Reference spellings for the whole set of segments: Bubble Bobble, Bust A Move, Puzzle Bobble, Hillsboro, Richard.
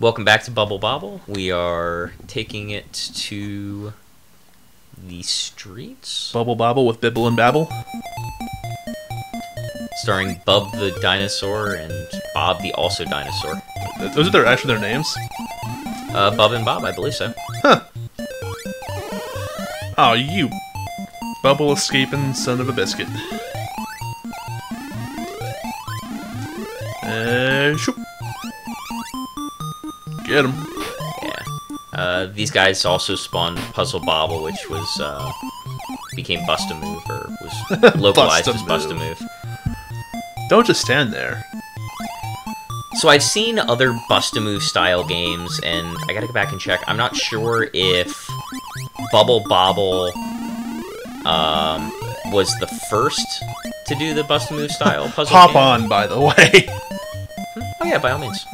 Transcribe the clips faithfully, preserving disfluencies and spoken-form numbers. Welcome back to Bubble Bobble. We are taking it to the streets. Bubble Bobble with Bibble and Babble. Starring Bub the Dinosaur and Bob the Also Dinosaur. Those are their, actually their names? Uh, Bub and Bob, I believe so. Huh. Oh, you bubble escaping son of a biscuit. Uh, shoop. Get him. Yeah. Uh, these guys also spawned Puzzle Bobble, which was, uh, became Bust A Move, or was localized as Bust A Move. Don't just stand there. So I've seen other Bust A Move style games, and I gotta go back and check. I'm not sure if Bubble Bobble, um, was the first to do the Bust A Move style puzzle Hop game. On, by the way. Oh yeah, by all means.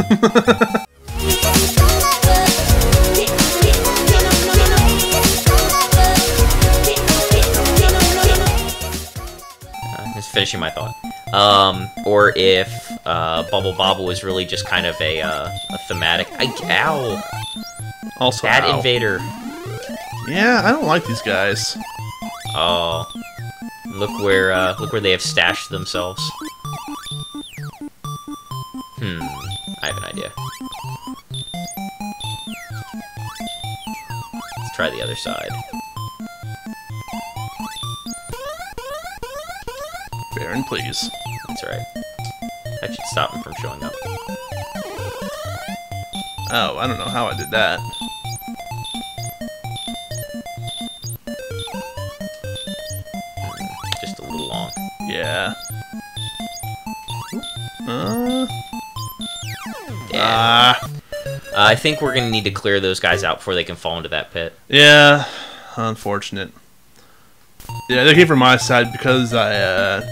Finishing my thought, um, or if uh, Bubble Bobble was really just kind of a, uh, a thematic. I, ow! Also, Bad ow. Invader. Yeah, I don't like these guys. Oh, look where uh, look where they have stashed themselves. Hmm, I have an idea. Let's try the other side. Baron, please. That's right. That should stop him from showing up. Oh, I don't know how I did that. Just a little long. Yeah. Uh. Yeah. Uh, I think we're going to need to clear those guys out before they can fall into that pit. Yeah. Unfortunate. Yeah, they came from my side because I, uh...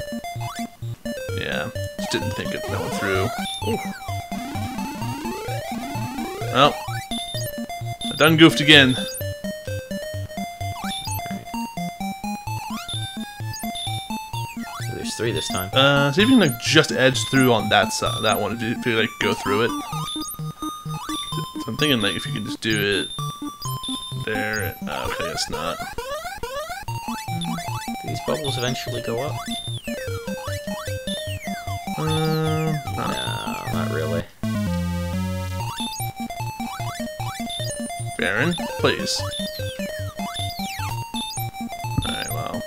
yeah, just didn't think it went through. Ooh. Well, I done goofed again. So there's three this time. Uh, see if you can, like, just edge through on that side, that one, if you, if you like, go through it. So I'm thinking, like, if you can just do it there, and, uh, okay, it's not. These bubbles eventually go up. Uh, no, not really. Baron, please. Alright, well.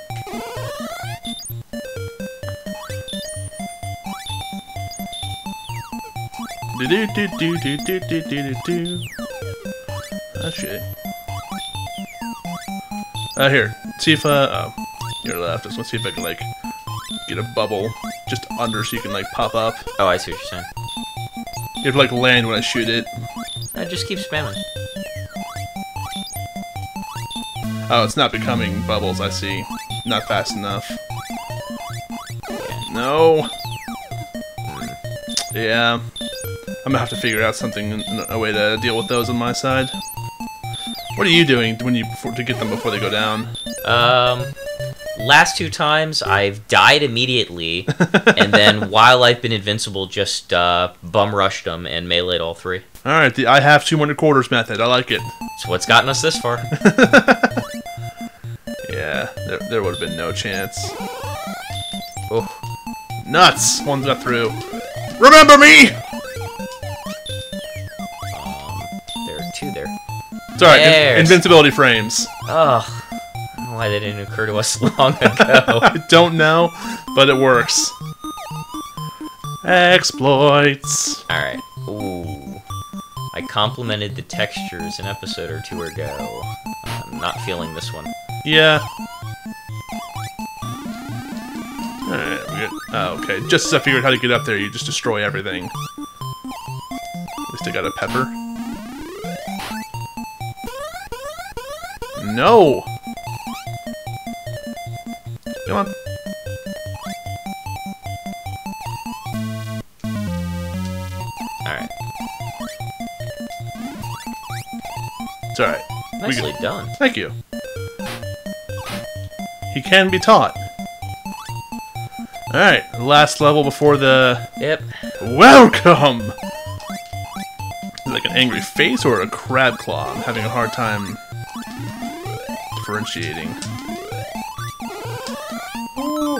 Do do do do do do do do do. Oh shit. Uh, here. See if, uh, oh. Your left. I just want to see if I can, like, get a bubble just under so you can, like, pop up. Oh, I see what you're saying. You have to, like, land when I shoot it. I just keep spamming. Oh, it's not becoming bubbles, I see. Not fast enough. Yeah. No. Yeah. I'm gonna have to figure out something, a way to deal with those on my side. What are you doing when you before, to get them before they go down? Um... Last two times, I've died immediately, and then while I've been invincible, just uh, bum-rushed them and meleeed all three. Alright, the I have two and a quarters method. I like it. It's what's gotten us this far. Yeah, there, there would have been no chance. Oh. Nuts! One's got through. Remember me! Um, there are two there. It's alright, in invincibility frames. Ugh. Why they didn't occur to us long ago. I don't know, but it works. Exploits. Alright. Ooh. I complimented the textures an episode or two ago. I'm not feeling this one. Yeah. Alright, we got, oh, okay. Just as I figured how to get up there, you just destroy everything. At least I got a pepper. No! Come on. Alright. It's alright. Nicely done. Thank you. He can be taught. Alright, last level before the... Yep. Welcome! like an angry face or a crab claw? I'm having a hard time differentiating. Ooh.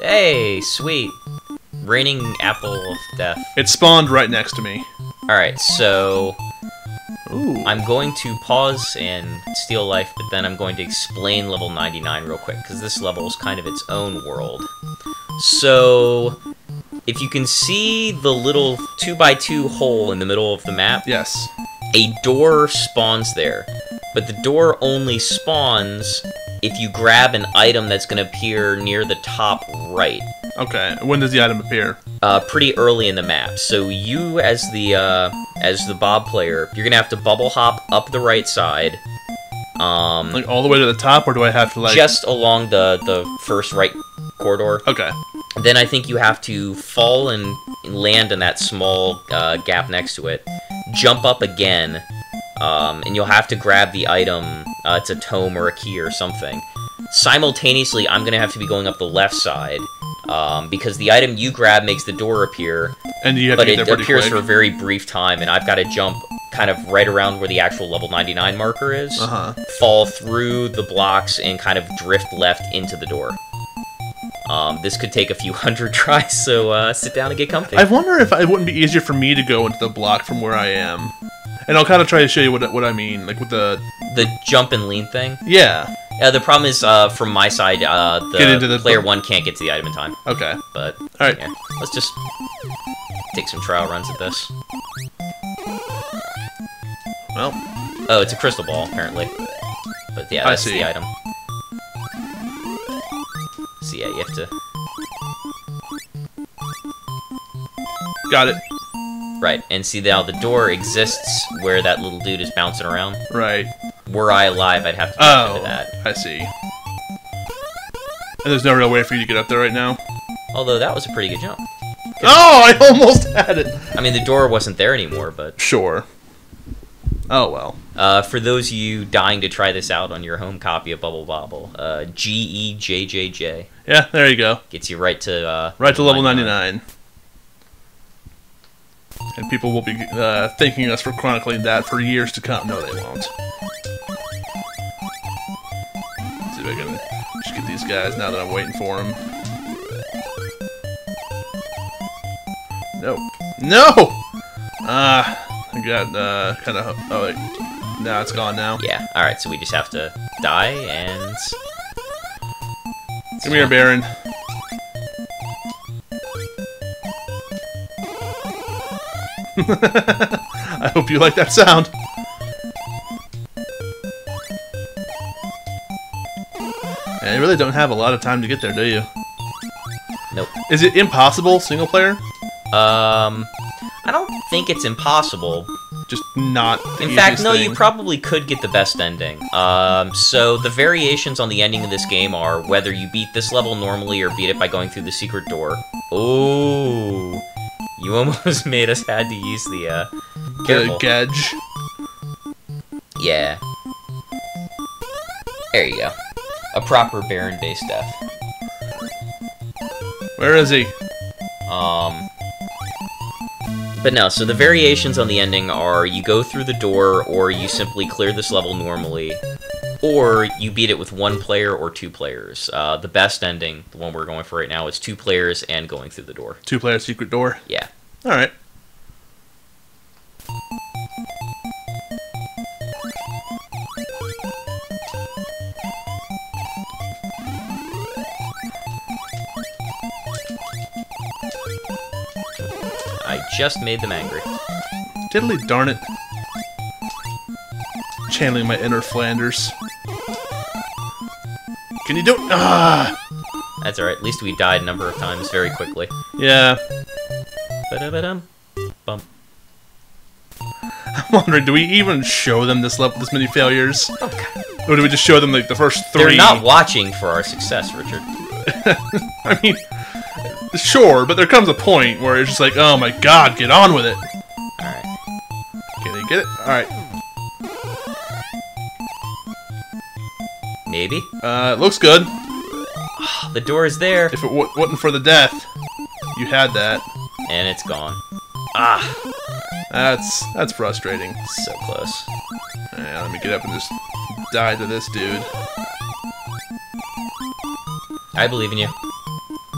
Hey, sweet. Raining apple of death. It spawned right next to me. Alright, so... Ooh. I'm going to pause and steal life, but then I'm going to explain level ninety-nine real quick, because this level is kind of its own world. So... if you can see the little two by two hole in the middle of the map, yes, a door spawns there. But the door only spawns if you grab an item that's going to appear near the top right. Okay, when does the item appear? Uh, pretty early in the map. So you, as the uh, as the Bob player, you're going to have to bubble hop up the right side. Um, like all the way to the top, or do I have to like... Just along the, the first right corridor. Okay. Then I think you have to fall and land in that small uh, gap next to it, jump up again, um, and you'll have to grab the item. Uh, it's a tome or a key or something. Simultaneously, I'm going to have to be going up the left side, um, because the item you grab makes the door appear, and you have but to it appears quick. for a very brief time, and I've got to jump kind of right around where the actual level ninety-nine marker is, uh-huh. fall through the blocks, and kind of drift left into the door. Um, this could take a few hundred tries, so uh, sit down and get comfy. I wonder if it wouldn't be easier for me to go into the block from where I am. And I'll kind of try to show you what, what I mean, like with the... The jump and lean thing? Yeah. Uh, the problem is, uh, from my side, uh, the, get into the player one can't get to the item in time. Okay. But, all right. Yeah, let's just take some trial runs at this. Well. Oh, it's a crystal ball, apparently. But yeah, that's the item. So yeah, you have to... Got it. Right, and see now the door exists where that little dude is bouncing around. Right. Were I alive, I'd have to jump oh, into that. I see. And there's no real way for you to get up there right now? Although that was a pretty good jump. Oh, I almost had it! I mean, the door wasn't there anymore, but... Sure. Oh, well. Uh, for those of you dying to try this out on your home copy of Bubble Bobble, uh, G E J J J. Yeah, there you go. Gets you right to... Uh, right to level ninety-nine. And people will be uh, thanking us for chronicling that for years to come. No, they won't. Let's see if I can just get these guys now that I'm waiting for them. No. No! Ah... Uh, I got, uh, kind of... Oh, wait. No, it's gone now. Yeah, alright, so we just have to die, and... Come here, Baron. I hope you like that sound. And you really don't have a lot of time to get there, do you? Nope. Is it impossible, single player? Um... I don't think it's impossible. Just not the In fact, no, thing. You probably could get the best ending. Um, so the variations on the ending of this game are whether you beat this level normally or beat it by going through the secret door. Oh, you almost made us had to use the, uh... Careful. The gadge. Yeah. There you go. A proper Baron-based death. Where is he? Um... But no, so the variations on the ending are you go through the door, or you simply clear this level normally, or you beat it with one player or two players. Uh, the best ending, the one we're going for right now, is two players and going through the door. Two-player secret door? Yeah. Alright. I just made them angry. Diddly darn it. Channeling my inner Flanders. Can you do it? Ah! That's alright. At least we died a number of times very quickly. Yeah. Ba-da-ba-dum. Bump. I'm wondering, do we even show them this level, this many failures? Oh, God. Or do we just show them like the first three? They're not watching for our success, Richard. I mean... Sure, but there comes a point where it's just like, oh my god, get on with it! Alright. Can they get it? Alright. Maybe? Uh, it looks good. The door is there! If it w wasn't for the death, you had that. And it's gone. Ah! That's that's frustrating. So close. Alright, let me get up and just die to this dude. I believe in you.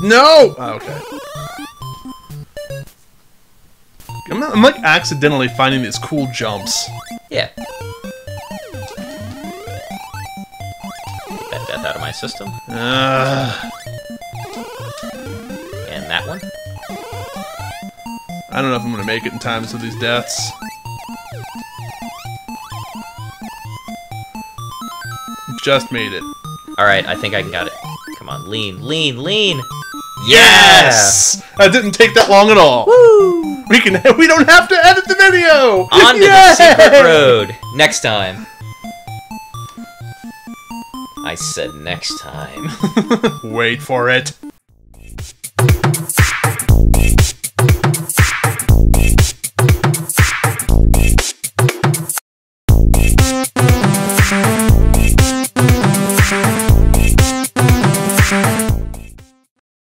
No! Oh, okay. I'm, not, I'm like accidentally finding these cool jumps. Yeah. Get that death out of my system. Uh, and that one. I don't know if I'm gonna make it in time to these deaths. Just made it. Alright, I think I got it. Come on, lean, lean, lean! Yes! Yeah! That didn't take that long at all. Woo! We can we don't have to edit the video! On to yeah! the secret road. Next time. I said next time. Wait for it.